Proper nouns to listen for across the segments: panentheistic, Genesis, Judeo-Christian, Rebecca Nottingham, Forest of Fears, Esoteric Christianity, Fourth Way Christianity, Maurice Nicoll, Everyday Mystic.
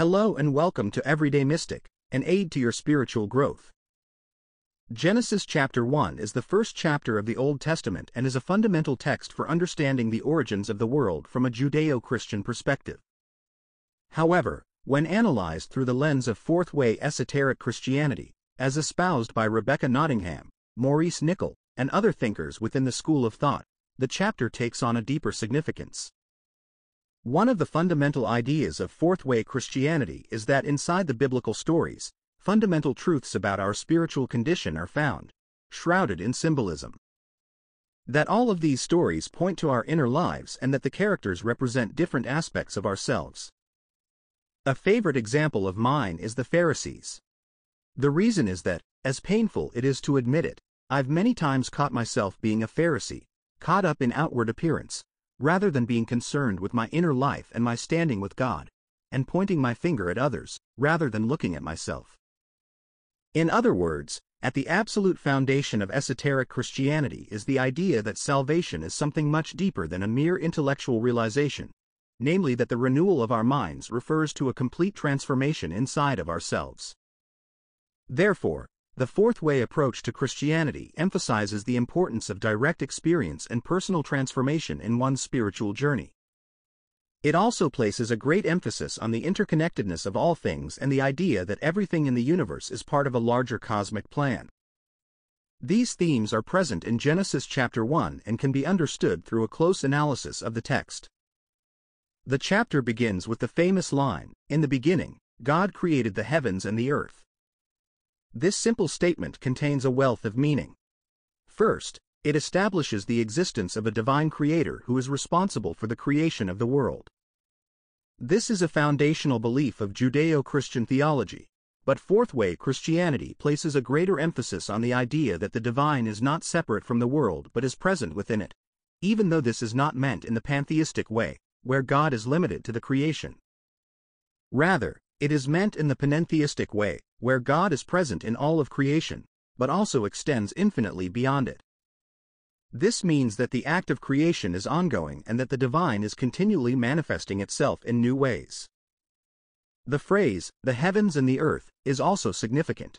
Hello and welcome to Everyday Mystic, an aid to your spiritual growth. Genesis chapter 1 is the first chapter of the Old Testament and is a fundamental text for understanding the origins of the world from a Judeo-Christian perspective. However, when analyzed through the lens of Fourth Way Esoteric Christianity, as espoused by Rebecca Nottingham, Maurice Nicoll, and other thinkers within the school of thought, the chapter takes on a deeper significance. One of the fundamental ideas of Fourth Way Christianity is that inside the biblical stories, fundamental truths about our spiritual condition are found, shrouded in symbolism. That all of these stories point to our inner lives and that the characters represent different aspects of ourselves. A favorite example of mine is the Pharisees. The reason is that, as painful it is to admit it, I've many times caught myself being a Pharisee, caught up in outward appearance, rather than being concerned with my inner life and my standing with God, and pointing my finger at others, rather than looking at myself. In other words, at the absolute foundation of esoteric Christianity is the idea that salvation is something much deeper than a mere intellectual realization, namely that the renewal of our minds refers to a complete transformation inside of ourselves. Therefore, the Fourth Way approach to Christianity emphasizes the importance of direct experience and personal transformation in one's spiritual journey. It also places a great emphasis on the interconnectedness of all things and the idea that everything in the universe is part of a larger cosmic plan. These themes are present in Genesis chapter 1 and can be understood through a close analysis of the text. The chapter begins with the famous line, "In the beginning, God created the heavens and the earth." This simple statement contains a wealth of meaning. First, it establishes the existence of a divine creator who is responsible for the creation of the world. This is a foundational belief of Judeo-Christian theology, but Fourth Way Christianity places a greater emphasis on the idea that the divine is not separate from the world but is present within it, even though this is not meant in the pantheistic way, where God is limited to the creation. Rather, it is meant in the panentheistic way, where God is present in all of creation, but also extends infinitely beyond it. This means that the act of creation is ongoing and that the divine is continually manifesting itself in new ways. The phrase, "the heavens and the earth," is also significant.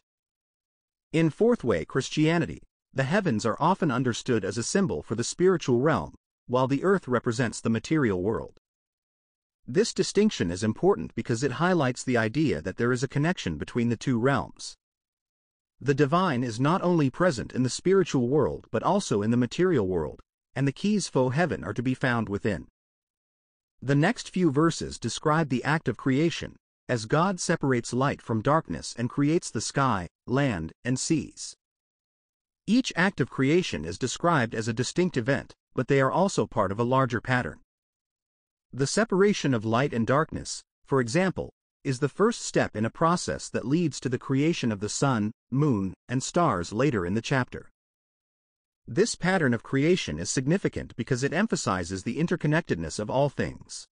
In Fourth Way Christianity, the heavens are often understood as a symbol for the spiritual realm, while the earth represents the material world. This distinction is important because it highlights the idea that there is a connection between the two realms. The divine is not only present in the spiritual world but also in the material world, and the keys for heaven are to be found within. The next few verses describe the act of creation, as God separates light from darkness and creates the sky, land, and seas. Each act of creation is described as a distinct event, but they are also part of a larger pattern. The separation of light and darkness, for example, is the first step in a process that leads to the creation of the sun, moon, and stars later in the chapter. This pattern of creation is significant because it emphasizes the interconnectedness of all things.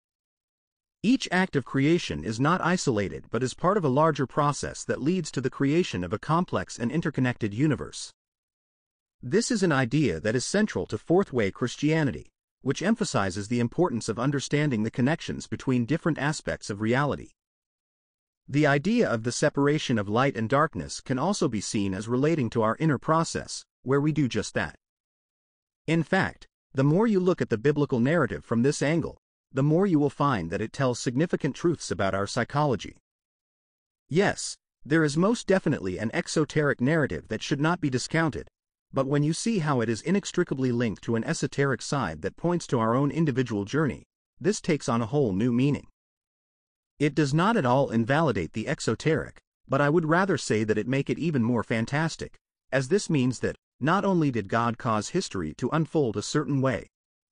Each act of creation is not isolated but is part of a larger process that leads to the creation of a complex and interconnected universe. This is an idea that is central to Fourth Way Christianity, which emphasizes the importance of understanding the connections between different aspects of reality. The idea of the separation of light and darkness can also be seen as relating to our inner process, where we do just that. In fact, the more you look at the biblical narrative from this angle, the more you will find that it tells significant truths about our psychology. Yes, there is most definitely an exoteric narrative that should not be discounted, but when you see how it is inextricably linked to an esoteric side that points to our own individual journey, this takes on a whole new meaning. It does not at all invalidate the exoteric, but I would rather say that it makes it even more fantastic, as this means that, not only did God cause history to unfold a certain way,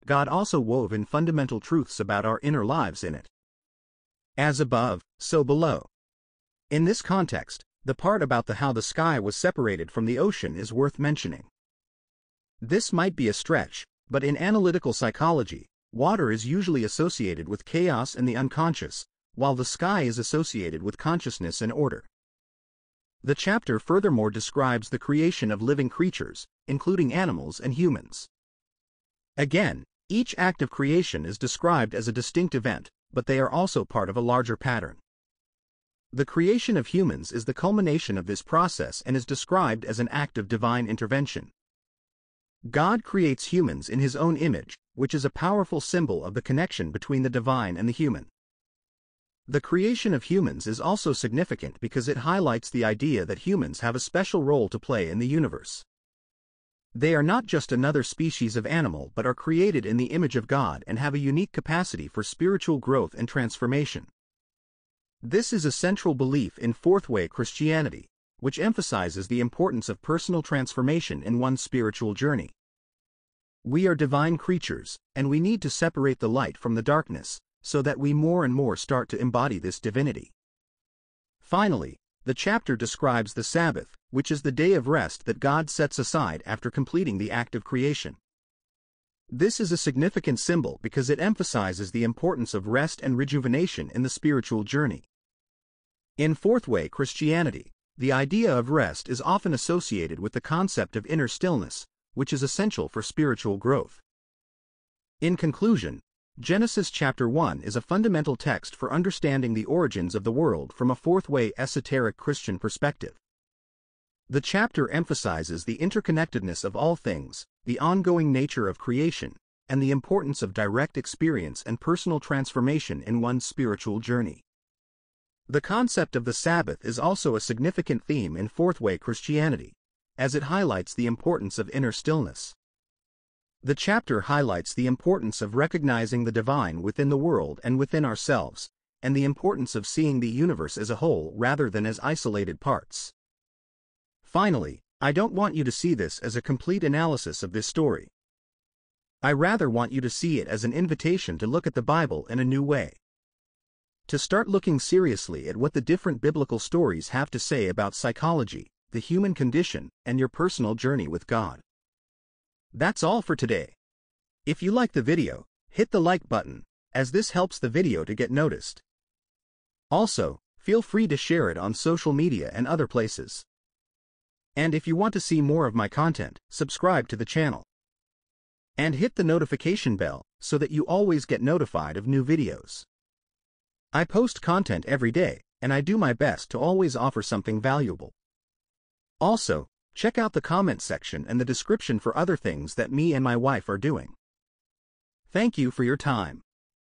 God also wove in fundamental truths about our inner lives in it. As above, so below. In this context, the part about how the sky was separated from the ocean is worth mentioning. This might be a stretch, but in analytical psychology, water is usually associated with chaos and the unconscious, while the sky is associated with consciousness and order. The chapter furthermore describes the creation of living creatures, including animals and humans. Again, each act of creation is described as a distinct event, but they are also part of a larger pattern. The creation of humans is the culmination of this process and is described as an act of divine intervention. God creates humans in His own image, which is a powerful symbol of the connection between the divine and the human. The creation of humans is also significant because it highlights the idea that humans have a special role to play in the universe. They are not just another species of animal but are created in the image of God and have a unique capacity for spiritual growth and transformation. This is a central belief in Fourth Way Christianity, which emphasizes the importance of personal transformation in one's spiritual journey. We are divine creatures, and we need to separate the light from the darkness, so that we more and more start to embody this divinity. Finally, the chapter describes the Sabbath, which is the day of rest that God sets aside after completing the act of creation. This is a significant symbol because it emphasizes the importance of rest and rejuvenation in the spiritual journey. In Fourth Way Christianity, the idea of rest is often associated with the concept of inner stillness, which is essential for spiritual growth. In conclusion, Genesis chapter 1 is a fundamental text for understanding the origins of the world from a Fourth Way esoteric Christian perspective. The chapter emphasizes the interconnectedness of all things, the ongoing nature of creation, and the importance of direct experience and personal transformation in one's spiritual journey. The concept of the Sabbath is also a significant theme in Fourth Way Christianity, as it highlights the importance of inner stillness. The chapter highlights the importance of recognizing the divine within the world and within ourselves, and the importance of seeing the universe as a whole rather than as isolated parts. Finally, I don't want you to see this as a complete analysis of this story. I rather want you to see it as an invitation to look at the Bible in a new way. To start looking seriously at what the different biblical stories have to say about psychology, the human condition, and your personal journey with God. That's all for today. If you like the video, hit the like button, as this helps the video to get noticed. Also, feel free to share it on social media and other places. And if you want to see more of my content, subscribe to the channel. And hit the notification bell, so that you always get notified of new videos. I post content every day, and I do my best to always offer something valuable. Also, check out the comment section and the description for other things that me and my wife are doing. Thank you for your time.